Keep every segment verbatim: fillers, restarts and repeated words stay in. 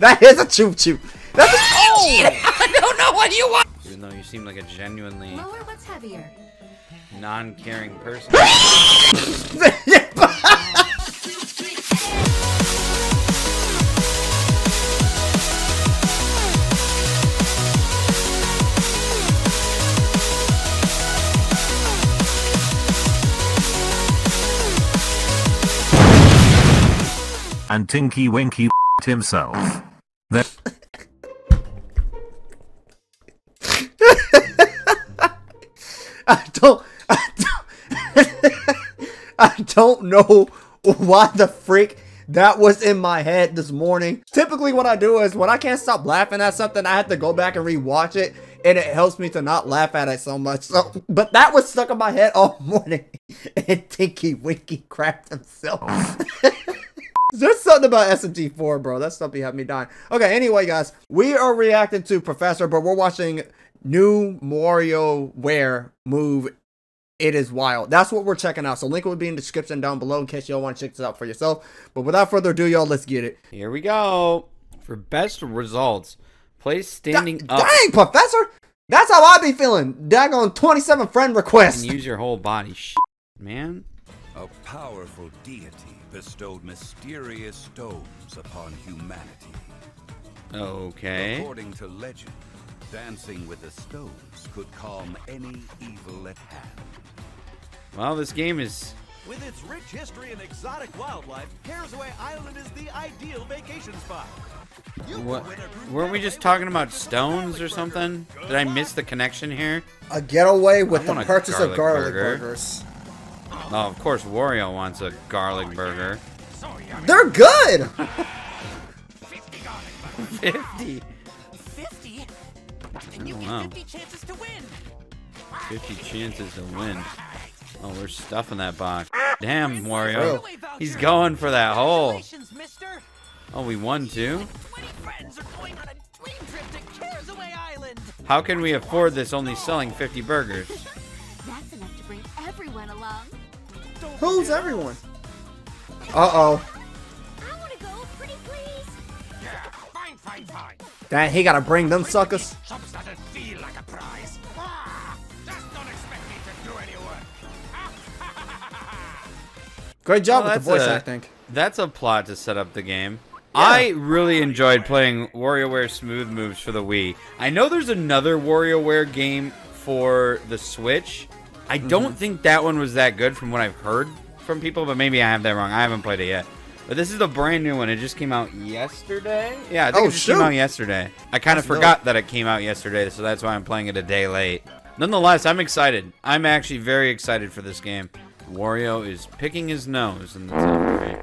That is a choop choop. That's a oh! I don't know what you want. Even though you seem like a genuinely lower, what's heavier, non-caring person. And Tinky Winky himself. That I don't, I don't, I don't know why the freak that was in my head this morning. Typically what I do is when I can't stop laughing at something, I have to go back and rewatch it, and it helps me to not laugh at it so much. So, but that was stuck in my head all morning, and Tinky Winky crapped himself. There's something about S M G four, bro. That stuff be having me dying. Okay, anyway, guys. We are reacting to Poofesure, but we're watching new WarioWare Move It Is Wild. That's what we're checking out. So link will be in the description down below in case y'all want to check this out for yourself. But without further ado, y'all, let's get it. Here we go. For best results, play standing D up. Dang, Poofesure. That's how I be feeling. Daggone twenty-seven friend requests. And use your whole body. Shit, man. A powerful deity bestowed mysterious stones upon humanity. Okay. According to legend, dancing with the stones could calm any evil at hand. Well, this game is... With its rich history and exotic wildlife, Kersaway Island is the ideal vacation spot. What? Weren't we just talking about stones or something? Did I miss the connection here? A getaway with the purchase of garlic burgers. Oh, of course Wario wants a garlic burger. They're good! fifty garlic burgers. fifty? fifty? And you get fifty chances to win. fifty chances to win. Oh, we're stuffing that box. Damn, Wario. He's going for that hole. Oh, we won too? How can we afford this only selling fifty burgers? That's enough to bring everyone along. Who's everyone? Uh-oh. I want to go pretty please. Yeah, fine, fine, fine. Dang, he gotta bring them suckers. Chumps doesn't feel like a prize. Ah, just don't expect me to do any work. Great job well, with the voice a, acting. That's a plot to set up the game. Yeah. I really enjoyed playing WarioWare Smooth Moves for the Wii. I know there's another WarioWare game for the Switch. I don't mm-hmm. think that one was that good from what I've heard from people, but maybe I have that wrong. I haven't played it yet. But this is a brand new one. It just came out yesterday. Yeah, I think oh, it just shoot. came out yesterday. I kind of forgot dope. that it came out yesterday, so that's why I'm playing it a day late. Nonetheless, I'm excited. I'm actually very excited for this game. Wario is picking his nose in the top right.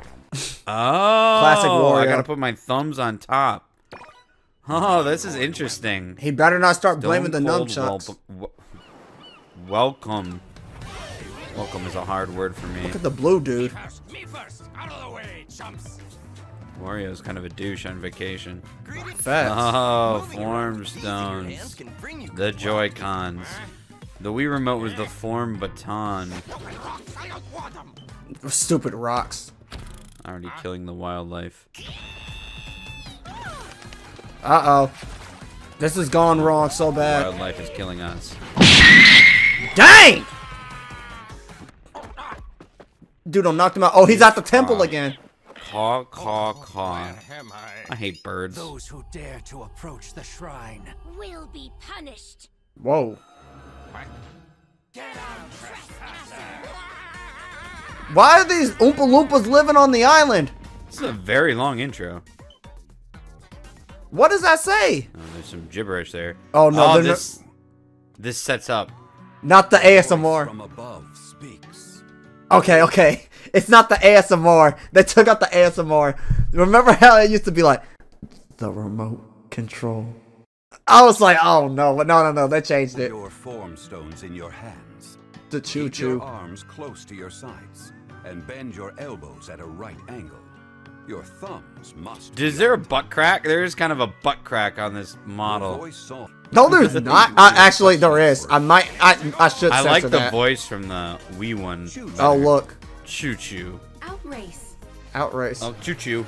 Oh, classic Wario. I gotta put my thumbs on top. Oh, this is interesting. He better not start Stone blaming the nunchucks. Welcome. Welcome is a hard word for me. Look at the blue dude. Me first, me first. Out of the way, chumps. Wario's kind of a douche on vacation. Facts. Oh, form stones. The Joy-Cons. The Wii Remote was the form baton. Stupid rocks. Already killing the wildlife. Uh-oh. This has gone wrong so bad. Wildlife is killing us. Dang! Dude, I knocked him out. Oh, he's at the temple again. Caw, caw, caw. I hate birds. Those who dare to approach the shrine will be punished. Whoa. Why are these Oompa Loompas living on the island? This is a very long intro. What does that say? Oh, there's some gibberish there. Oh no, oh, this no this sets up. Not the A S M R. From above speaks. Okay, okay. It's not the A S M R. They took out the A S M R. Remember how it used to be like the remote control? I was like, oh no, but no, no, no. They changed it. Your form stones in your hands. The choo choo. Keep your arms close to your sides and bend your elbows at a right angle. Your thumbs must. Is there a butt crack? There is kind of a butt crack on this model. No, there's not. Uh, actually, there is. I might. I. I should. I like the that. voice from the Wii one. Oh look. Choo choo. Outrace. Outrace. Oh choo choo.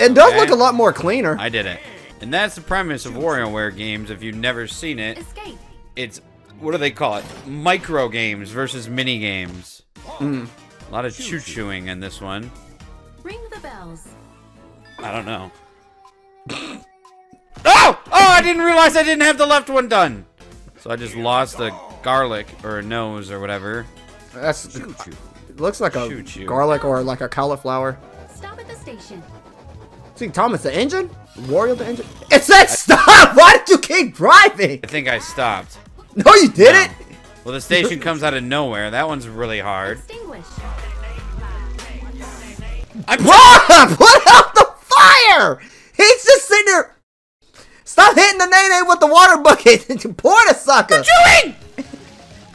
It does okay. look a lot more cleaner. I did it. And that's the premise of WarioWare games. If you've never seen it, Escape. It's, what do they call it? Micro games versus mini games. Mm. A lot of choo-chooing in this one. Ring the bells. I don't know. Oh! Oh, I didn't realize I didn't have the left one done. So I just lost the garlic or nose or whatever. That's choo -choo. It looks like a choo -choo. garlic or like a cauliflower. Stop at the station. See, Tom, it's the engine? Wario the engine? It said stop! Why did you keep driving? I think I stopped. No, you didn't! No. Well, the station comes out of nowhere. That one's really hard. I'm Rob! Put out the fire! He's just sitting there. Stop hitting the nene with the water bucket and pour the sucker! What are you doing?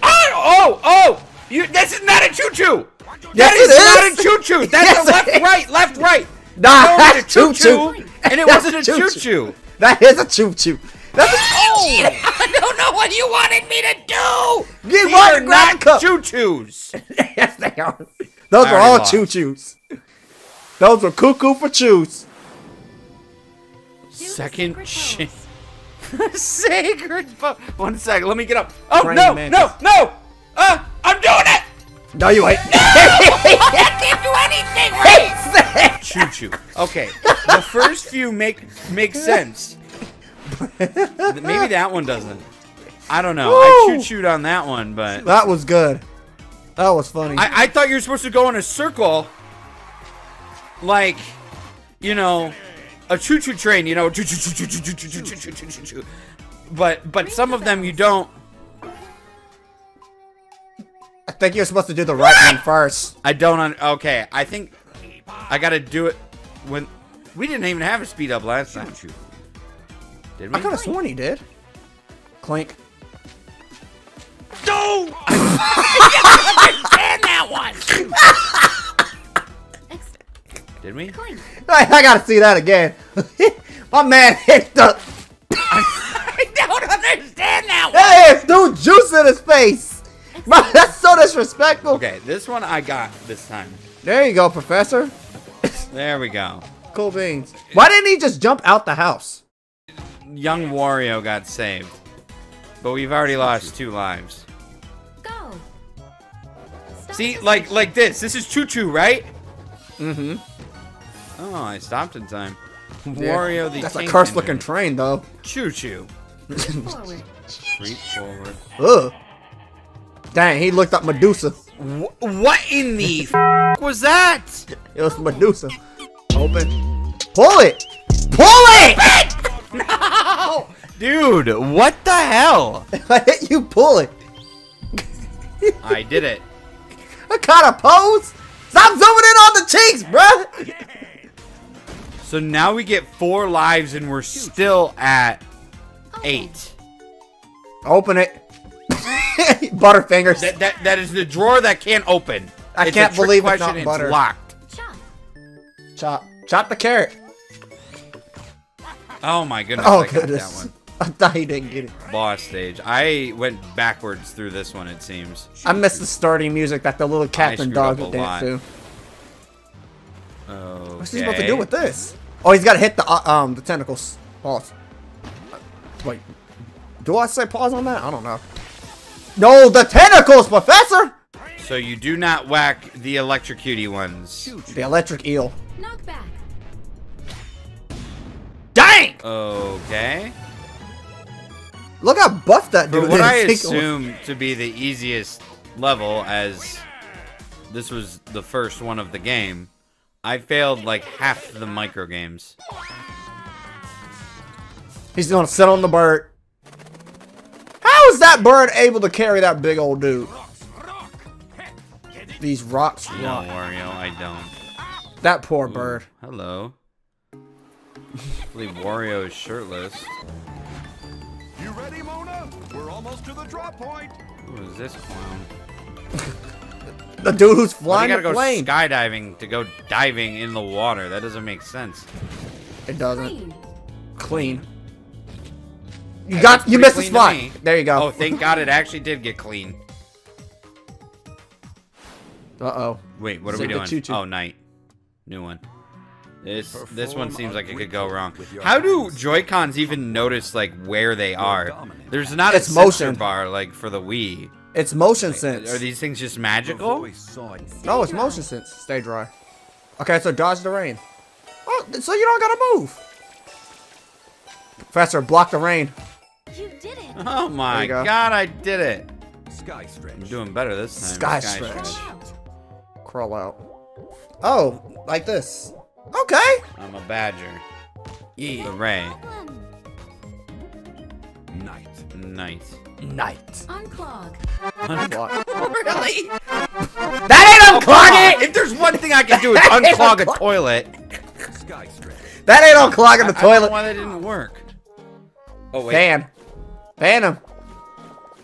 Oh, oh, oh! You, this is not a choo-choo! That yes, is, is not a choo-choo! That's yes, a left-right, left-right! Nah, that's choo-choo! And it that's wasn't a choo-choo! That is a choo-choo! That's a choo-choo! I don't know what you wanted me to do! You are not choo-choos! Yes, they are. Those I are all choo-choos. Those are cuckoo for choos. Second shit. Sacred vote. One sec, let me get up. Oh, Brain no, man. no, no! Uh, I'm doing it! No, you ain't. No! I can't do anything right! Choo-choo. Okay, the first few make, make sense. Maybe that one doesn't. I don't know. Woo! I choo-chooed on that one, but... That was good. That was funny. I, I thought you were supposed to go in a circle. Like, you know... A choo-choo train, you know, but but some of them you don't. I think you're supposed to do the right one first. I don't. Un okay, I think I gotta do it when we didn't even have a speed up last time. Did we? I could have sworn he did. Clink. No! I understand that one. Did we? I, I gotta see that again. My man hit the. I don't understand that one. That is dude juice in his face. Bro, that's so disrespectful. Okay, this one I got this time. There you go, Professor. There we go. Cool beans. Why didn't he just jump out the house? Young Wario got saved, but we've already lost two lives. Go. Stop. See, like like this. This is Choo Choo, right? Mm-hmm. Oh, I stopped in time. Yeah. Wario the That's a cursed looking train, though. Choo choo. Forward. Street forward. Ugh. Dang, he looked up Medusa. Wh what in the f was that? It was Medusa. Open. Pull it! Pull it! No! Dude, what the hell? I hit you, pull it. I did it. What kind of pose? Stop zooming in on the cheeks, bruh! So now we get four lives and we're still at eight. Open it. Butterfingers. That, that, that is the drawer that can't open. I it's can't believe it's not butter. It's locked. Chop. Chop. Chop the carrot. Oh my goodness. Oh, I goodness. Got that one. I thought he didn't get it. Boss stage. I went backwards through this one, it seems. I missed the starting music that the little cat and dog would dance to. Okay. What's he supposed to do with this? Oh, he's got to hit the uh, um the tentacles. Pause. Wait. Do I say pause on that? I don't know. No, the tentacles, Professor! So you do not whack the electric cutie ones. The electric eel. Knock back. Dang! Okay. Look how buff that dude is. For what I assume to be the easiest level, as this was the first one of the game, I failed like half the micro games. He's gonna sit on the bird. How is that bird able to carry that big old dude? These rocks rock. No, Wario, I don't. That poor Ooh, bird. Hello. I believe Wario is shirtless. You ready, Mona? We're almost to the drop point. Who is this clown? The dude who's flying well, you gotta go plane. skydiving to go diving in the water. That doesn't make sense. It doesn't. Clean. You that got. You missed the spot. There you go. Oh, thank God! It actually did get clean. Uh oh. Wait, what is are we doing? Choo -choo? Oh, night. New one. This Perform this one seems like it could go wrong. How do Joy-Cons even notice like where they are? There's not it's a motion bar like for the Wii. It's motion sense. Are these things just magical? No, it's motion sense. Stay dry. Okay, so dodge the rain. Oh, so you don't gotta move. Faster, block the rain. You did it. Oh my go. God, I did it. Sky stretch. I'm doing better this time. Sky, Sky stretch. stretch. Crawl out. Oh, like this. Okay. I'm a badger. Yeah. The rain. Night. Night. Night. Unclog. Unclog. Really? That ain't unclogging! If there's one thing I can do, it's unclog a toilet. Sky stretch. That ain't unclogging the toilet. I don't know why that didn't work. Oh wait. Fan. Fan him.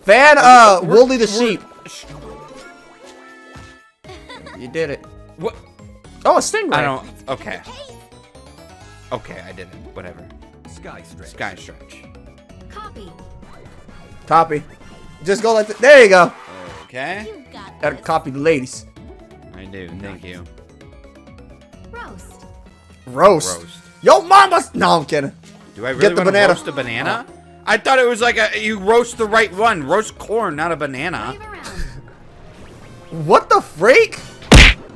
Fan uh Wooly the sheep. You did it. What? Oh, a stingray. I don't. Okay. Okay, I did it. Whatever. Sky stretch. Sky stretch. Copy. Copy. Just go like that. There you go. Okay. Gotta copy the ladies. I do. Thank you. Roast. Roast. Roast. Yo, mama. No, I'm kidding. Do I really Get the want banana. to roast a banana? Oh. I thought it was like a you roast the right one. Roast corn, not a banana. What the freak?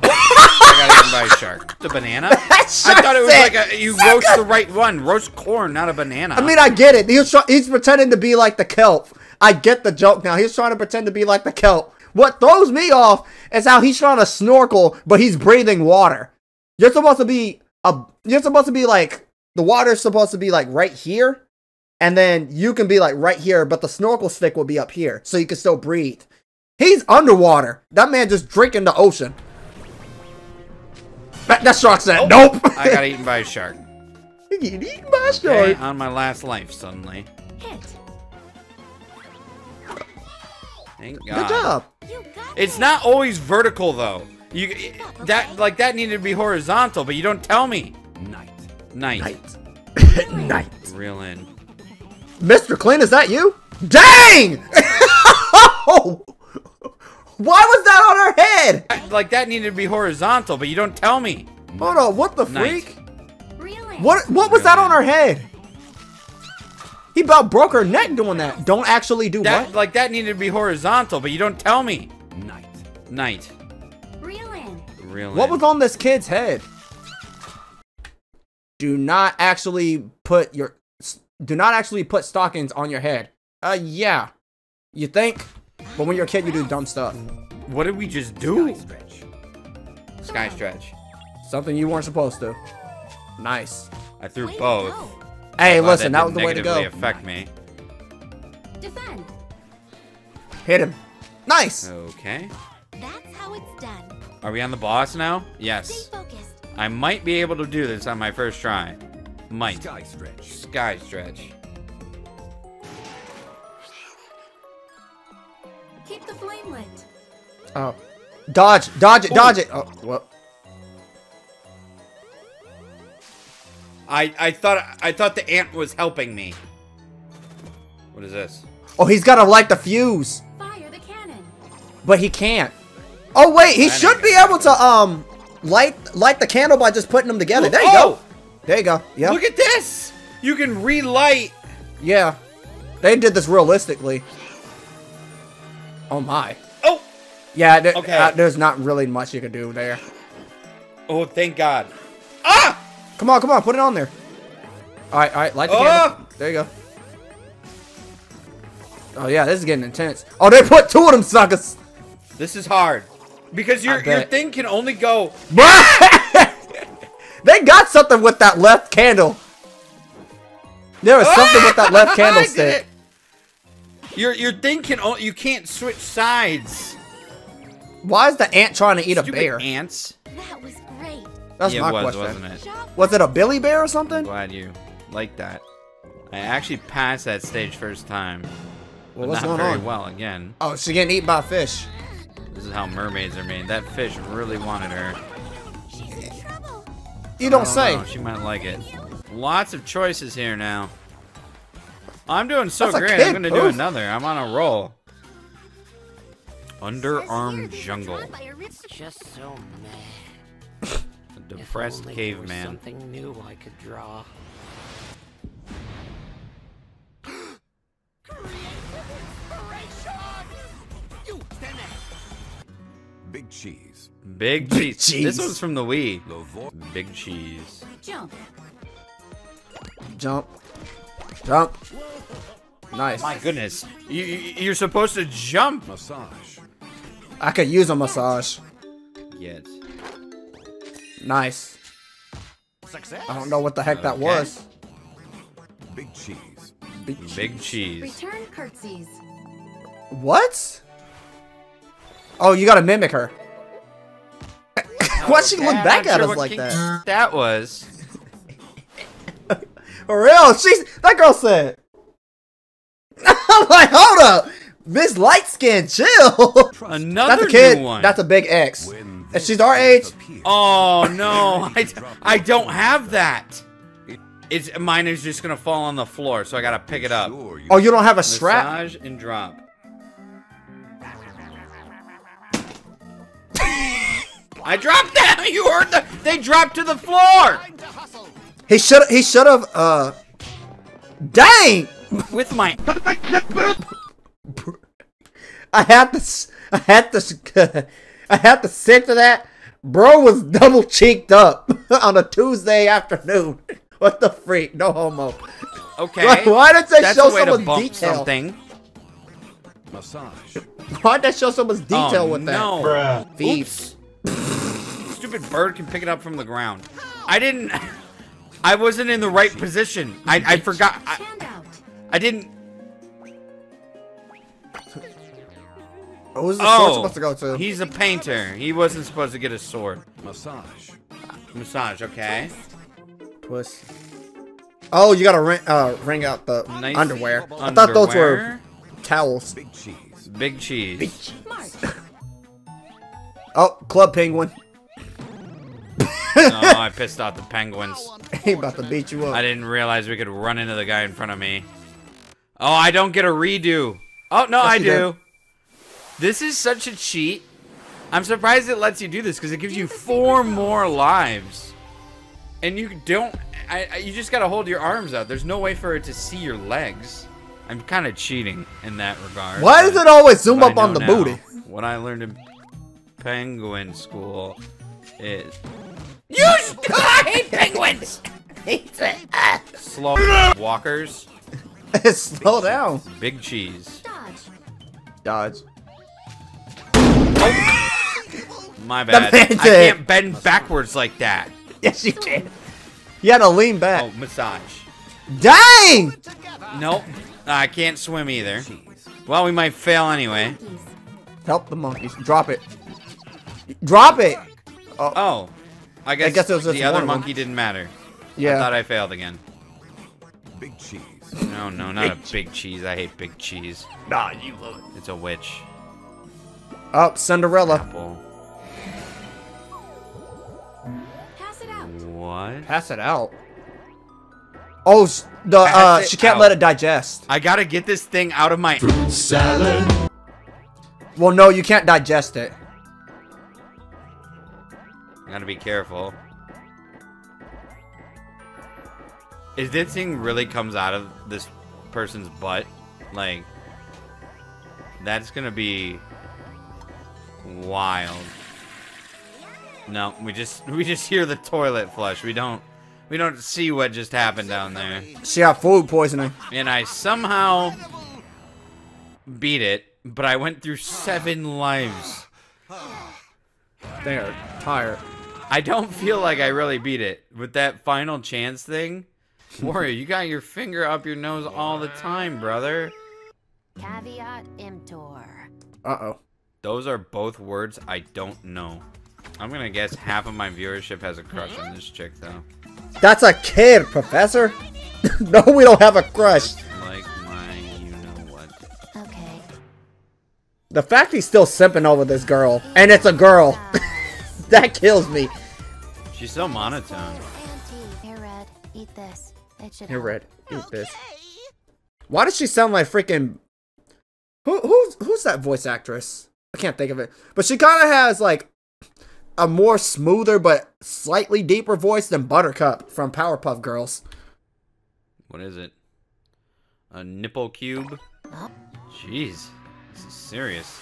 I got eaten by a shark. It's a banana? That shark I thought it was said, like a, you sucker. roast the right one. Roast corn, not a banana. I mean, I get it. He's, he's pretending to be like the kelp. I get the joke now. He's trying to pretend to be like the kelp. What throws me off is how he's trying to snorkel, but he's breathing water. You're supposed to be, a, you're supposed to be like, the water's supposed to be like right here. And then you can be like right here, but the snorkel stick will be up here. So you can still breathe. He's underwater. That man just drinking the ocean. That, that shark said, nope. nope. I got eaten by a shark. You get eaten by a shark. Okay, on my last life, suddenly. Hit. Thank God. Good job. You got it's it. not always vertical, though. You okay. that like that needed to be horizontal, but you don't tell me. Night. Night. Night. Night. Reel in. Mister Clean, is that you? Dang! Oh! Why was that on her head? Like, that needed to be horizontal, but you don't tell me. Hold on, what the freak? Night. What What was that on her head? He about broke her neck doing that. Don't actually do that, what? Like, that needed to be horizontal, but you don't tell me. Night. Night. Reel in. Reel in. What was on this kid's head? Do not actually put your... Do not actually put stockings on your head. Uh, yeah. You think? But when you're a kid, you do dumb stuff. What did we just do? Sky stretch. Sky stretch. Something you weren't supposed to. Nice. I threw way both. Hey, wow, listen, that, that was the way to go. affect me. Defend. Hit him. Nice. Okay. That's how it's done. Are we on the boss now? Yes. I might be able to do this on my first try. Might. Sky stretch. Sky stretch. Keep the flame lit. Oh. Dodge. Dodge it. Ooh. Dodge it. Oh, what? I I thought I thought the ant was helping me. What is this? Oh, he's gotta light the fuse. Fire the cannon. But he can't. Oh wait, he that should be able it. to um light light the candle by just putting them together. Ooh, there you oh! go. There you go. Yeah. Look at this! You can relight. Yeah. They did this realistically. Oh my. Oh! Yeah, there, okay. uh, there's not really much you can do there. Oh, thank God. Ah! Come on, come on, put it on there. Alright, alright, light the oh! candle. There you go. Oh yeah, this is getting intense. Oh, they put two of them suckers! This is hard. Because your, your thing can only go... They got something with that left candle. There was something with that left candlestick. Your your thing can only you can't switch sides. Why is the ant trying to eat Stupid a bear? Ants. That was great. That's yeah, my it was, question. Wasn't it? Was it a Billy Bear or something? I'm glad you like that. I actually passed that stage first time. Well, what's not going very on? well again. Oh, she's getting eaten by a fish. This is how mermaids are made. That fish really wanted her. She's in trouble. You don't, don't say. Know. She might like it. Lots of choices here now. I'm doing so That's great. I'm going to do another. I'm on a roll. Underarm jungle. Just so mad. Depressed if only caveman. There was something new I could draw. Big cheese. Big cheese. cheese. This one's from the Wii. Big cheese. Jump. Jump. Jump. Nice. My goodness. You, you're supposed to jump. Massage. I could use a massage. Yet. Nice. Success. I don't know what the heck okay. that was. Big cheese. Big cheese. Big cheese. Return curtsies. What? Oh, you gotta mimic her. Why'd she look back at us like that? That was. For real, she's that girl said. I'm like, hold up, Miss Light Skin, chill. Another That's a kid. New one. That's a big X. If she's our age. Oh no, I, I don't have that. It's mine is just gonna fall on the floor, so I gotta pick it up. Oh, you don't have a strap? Massage and drop. I dropped that. You heard the. They dropped to the floor. He should. He should have. Uh. Dang. With my. I had to. I had to. I had to censor that. Bro was double cheeked up on a Tuesday afternoon. What the freak? No homo. Okay. Like, why did they That's show someone's detail? Something. Massage. Why'd they show someone's detail oh, with that? No. Bruh. Thieves. Stupid bird can pick it up from the ground. I didn't. I wasn't in the right position. I, I forgot. I, I didn't. What was the oh, sword supposed to go to? He's a painter. He wasn't supposed to get a sword. Massage. Massage. Okay. Puss. Oh, you gotta ring, uh, ring out the nice underwear. underwear. I thought those were towels. Big cheese. Big cheese. Big cheese. Oh, Club Penguin. Oh, I pissed off the penguins. He about to beat you up. I didn't realize we could run into the guy in front of me. Oh, I don't get a redo. Oh, no, yes, I do. Did. This is such a cheat. I'm surprised it lets you do this because it gives you four more lives. And you don't... I, I, you just got to hold your arms out. There's no way for it to see your legs. I'm kind of cheating in that regard. Why does it always zoom up on the now, booty? What I learned in penguin school is... You I hate penguins! Slow walkers. Slow down. Big cheese. Dodge. Dodge. Oh. My bad. I can't bend backwards like that. Yes, you can. You had to lean back. Oh, massage. Dang! Nope. I can't swim either. Well, we might fail anyway. Help the monkeys. Drop it. Drop it! Oh. oh. I guess, I guess it was the other monkey didn't matter. Yeah. I thought I failed again. Big cheese. No, no, not big a big cheese. cheese. I hate big cheese. Nah, you love it. It's a witch. Oh, Cinderella. Apple. Pass it out. What? Pass it out. Oh, the uh, she can't out. let it digest. I gotta get this thing out of my fruit salad. Well, no, you can't digest it. Gotta be careful. Is this thing really comes out of this person's butt? Like, that's gonna be wild. No, we just we just hear the toilet flush. We don't we don't see what just happened down there. She got food poisoning. And I somehow beat it, but I went through seven lives. They are tired. I don't feel like I really beat it with that final chance thing. Wario, you got your finger up your nose all the time, brother. Caveat emptor. Uh-oh. Those are both words I don't know. I'm gonna guess half of my viewership has a crush on this chick, though. That's a kid, Professor. No, we don't have a crush. Like my you-know-what. Okay. The fact he's still simping over this girl, and it's a girl. That kills me. She's so monotone. Here, Red, eat this. It should Here, Red, eat okay. this. Why does she sound like freaking... Who, who's, who's that voice actress? I can't think of it. But she kind of has, like, a more smoother but slightly deeper voice than Buttercup from Powerpuff Girls. What is it? A nipple cube? Jeez, this is serious.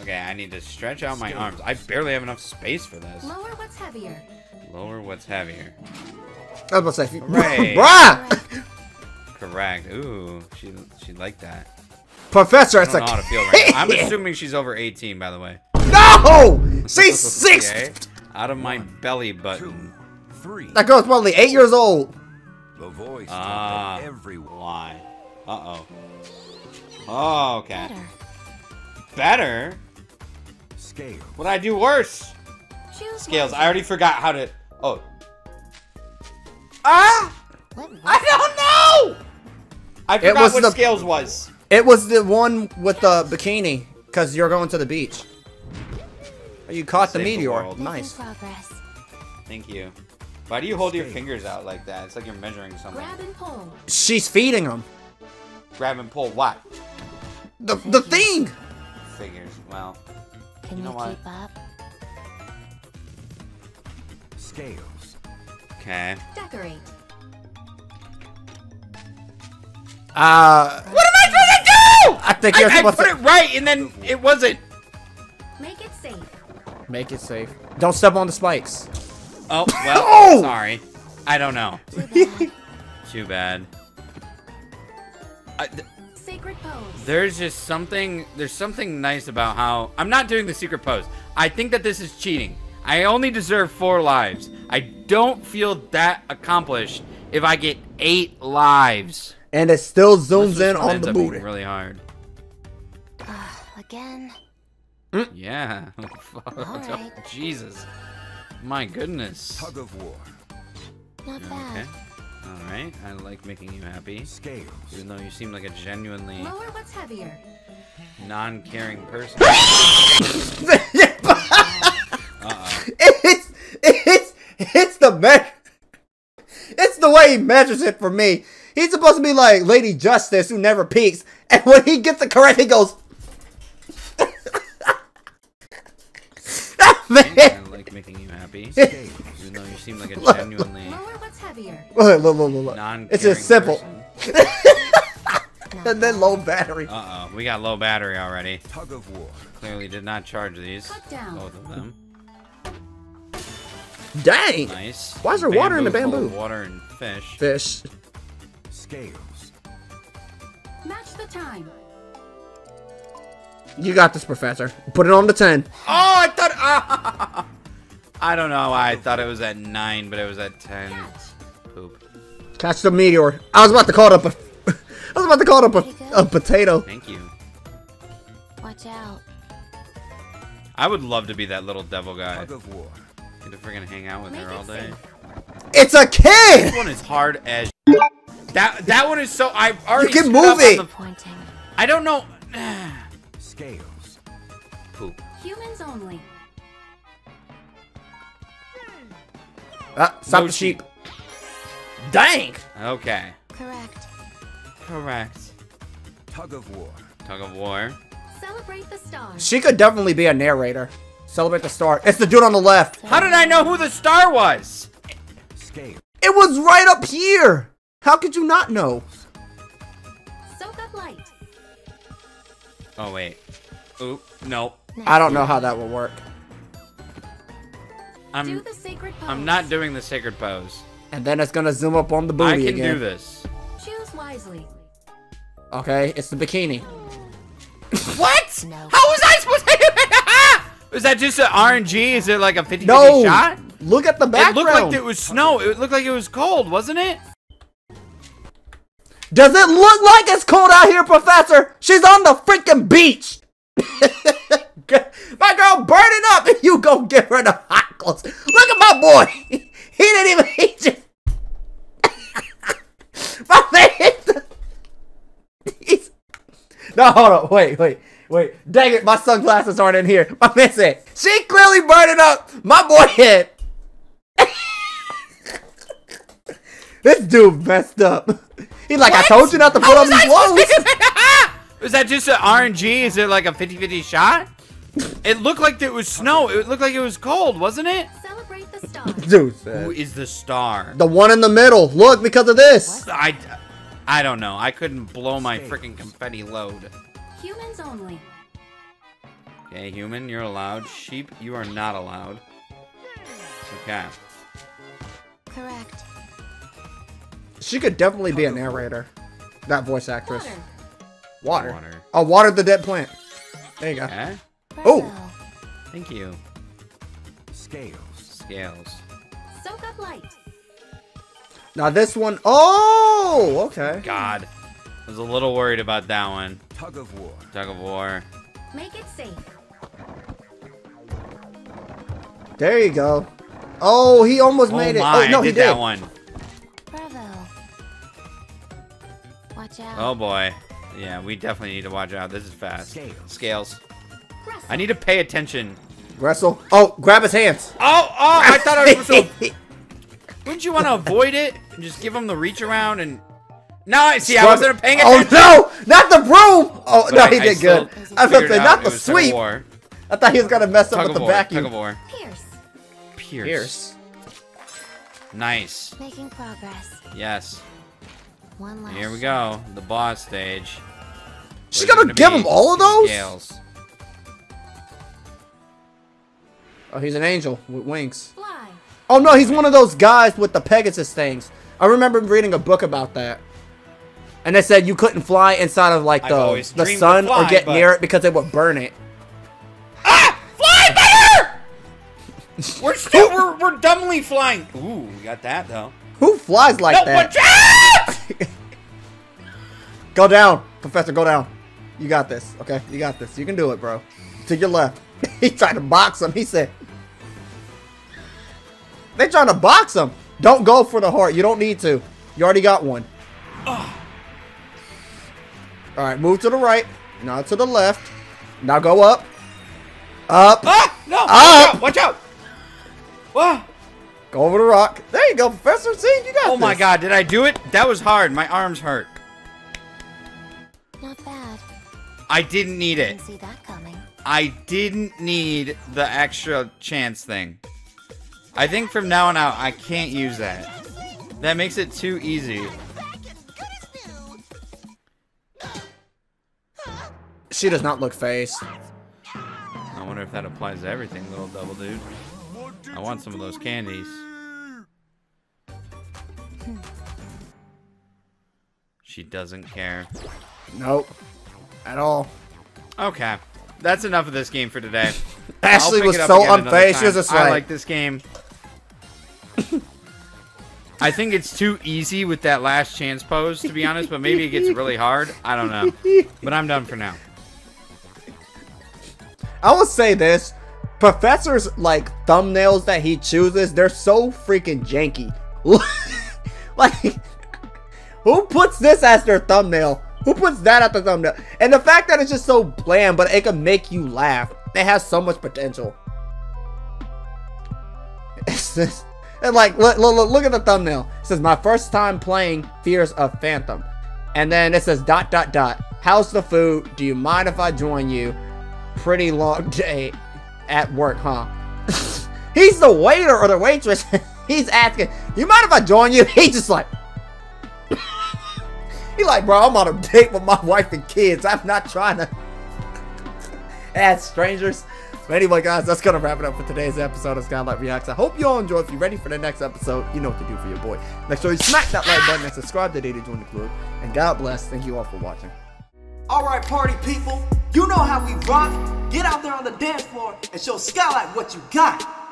Okay, I need to stretch out my arms. I barely have enough space for this. Lower what's heavier. Lower what's heavier. I was about to say, bruh! Correct. Ooh, she she liked that. Professor, I don't know how to feel right now. I'm assuming she's over eighteen, by the way. No! She's six! Okay. Out of my One, belly button. Two, three. That girl's probably eight years old. The voice uh, everyone. Uh-oh. Oh, okay. Better? Better? Scales. What'd I do worse? Choose Scales. I already forgot how to... Oh. Ah! I don't know! I forgot was what the... Scales was. It was the one with the bikini, because you're going to the beach. You caught the meteor. The nice. Thank you. Why do you hold your fingers out like that? It's like you're measuring something. Grab and pull. She's feeding him. Grab and pull what? The the thing. Figures. Well. Can you, know you keep what? up? Scales. Okay. Decorate. Uh. What am I supposed to do? I think you're I, supposed I put to... it right, and then it wasn't. Make it safe. Make it safe. Don't step on the spikes. Oh, well, oh! Sorry. I don't know. Too bad. Too bad. I, th secret pose. There's just something, there's something nice about how, I'm not doing the secret pose. I think that this is cheating. I only deserve four lives. I don't feel that accomplished if I get eight lives. And it still zooms in on the booty. Really hard. Uh, again? Mm. Yeah. Fuck. Right. Oh, Jesus. My goodness. Tug of war. Not okay. bad. All right. I like making you happy. Scales. Even though you seem like a genuinely Lower what's heavier. non-caring person. Uh-oh. It's it's it's the me It's the way he measures it for me. He's supposed to be like Lady Justice who never peaks, and when he gets it correct, he goes. I like making you happy. Even though you seem like a genuinely non-caring It's just simple. And then low battery. Uh oh, we got low battery already. Tug of war. Clearly did not charge these. Both of them. Dang. Nice. Why is there bamboo water in the bamboo? Water and fish. Fish. Scales. Match the time. You got this, Professor. Put it on the ten. Oh, I thought... Ah, I don't know why I thought it was at nine, but it was at ten. Catch. Poop. Catch the meteor. I was about to call it up a... I was about to call it up a, a potato. Thank you. Watch out. I would love to be that little devil guy. Tug of war. Get to freaking hang out with Make her all day. It's a kid! This one is hard as... That, that one is so... I've already You can move it! The, I don't know... Scales. Poop. Humans only. Ah, stop no the sheep. sheep. Dang! Okay. Correct. Correct. Tug of war. Tug of war. Celebrate the star. She could definitely be a narrator. Celebrate the star. It's the dude on the left. How did I know who the star was? Scales. It was right up here! How could you not know? Soak up light. Oh, wait. Oop. Nope. I don't know how that will work. I'm, do the sacred pose. I'm not doing the sacred pose. And then it's going to zoom up on the booty again. I can again. do this. Choose wisely. Okay, it's the bikini. What? No. How was I supposed to do it? Is that just an R N G? Is it like a fifty fifty no. shot? Look at the background. It looked like it was snow. It looked like it was cold, wasn't it? Does it look like it's cold out here, Professor? She's on the freaking beach! My girl burning up and you go give her the hot clothes. Look at my boy! He didn't even eat you. My man! He's... No, hold on. Wait, wait, wait. Dang it, my sunglasses aren't in here. My man said, she clearly burning up my boy head. This dude messed up. He's like, what? I told you not to put on these clothes. Is that just an R N G? Is it like a fifty fifty shot? It looked like it was snow. It looked like it was cold, wasn't it? Celebrate the star. Dude, who is the star? The one in the middle. Look, because of this. What? I, I don't know. I couldn't blow my freaking confetti load. Humans only. Okay, human, you're allowed. Sheep, you are not allowed. Okay. Correct. She could definitely be a narrator. That voice actress. Water. Water. Oh, water the dead plant. There you go. Okay. Oh! Thank you. Scales. Scales. Soak up light. Now this one. Oh! Okay. God. I was a little worried about that one. Tug of war. Tug of war. Make it safe. There you go. Oh, he almost oh made my, it. Oh, no, I did he did. That one. Bravo. Watch out. Oh, boy. Yeah, we definitely need to watch out. This is fast. Scales. Scales. I need to pay attention. Wrestle. Oh, grab his hands. Oh, oh, I thought I was supposed to. Wouldn't you want to avoid it and just give him the reach around and... No, I see. Scrub I wasn't paying attention. Oh no, not the broom! Oh but no, he I, did I good. I thought not the sweep. I thought he was gonna mess tug up with the war, vacuum. Tug Pierce. Pierce. Pierce. Nice. Making progress. Yes. One last. Here we go. The boss stage. She's gonna, gonna give him all of those. Scales. Oh, he's an angel with wings. Fly. Oh no, he's one of those guys with the Pegasus things. I remember reading a book about that. And they said you couldn't fly inside of, like, the, the sun fly, or get near it because it would burn it. Ah! Fly better! We're still, we're, we're dumbly flying. Ooh, we got that, though. Who flies like no, that? Watch out! Go down. Professor, go down. You got this, okay? You got this. You can do it, bro. To your left. He tried to box him. He said... They trying to box him. Don't go for the heart. You don't need to. You already got one. Ugh. All right, move to the right. Now to the left. Now go up. Up. Ah, no. Up. Watch out. Watch out. Ah. Go over the rock. There you go, Professor. See, you got oh this. My God. Did I do it? That was hard. My arms hurt. Not bad. I didn't need it. I didn't see that coming. I didn't need the extra chance thing. I think from now on out, I can't use that. That makes it too easy. She does not look phased. I wonder if that applies to everything, little double dude. I want some of those candies. She doesn't care. Nope. At all. Okay. That's enough of this game for today. Ashley was so unfazed. She was just like... I like this game. I think it's too easy with that last chance pose, to be honest, but maybe it gets really hard. I don't know. But I'm done for now. I will say this. Professor's, like, thumbnails that he chooses, they're so freaking janky. Like, who puts this as their thumbnail? Who puts that at the thumbnail? And the fact that it's just so bland, but it can make you laugh. It has so much potential. It's just, and like, look, look, look at the thumbnail. It says, my first time playing Fears of Phantom. And then it says, dot, dot, dot. How's the food? Do you mind if I join you? Pretty long day at work, huh? He's the waiter or the waitress. He's asking, you mind if I join you? He's just like... He's like, bro, I'm on a date with my wife and kids. I'm not trying to... add strangers. But anyway, guys, that's going to wrap it up for today's episode of Skylight Reacts. I hope you all enjoyed. If you're ready for the next episode, you know what to do for your boy. Make sure you smack that like button and subscribe today to join the club. And God bless. Thank you all for watching. All right, party people. You know how we rock. Get out there on the dance floor and show Skylight what you got.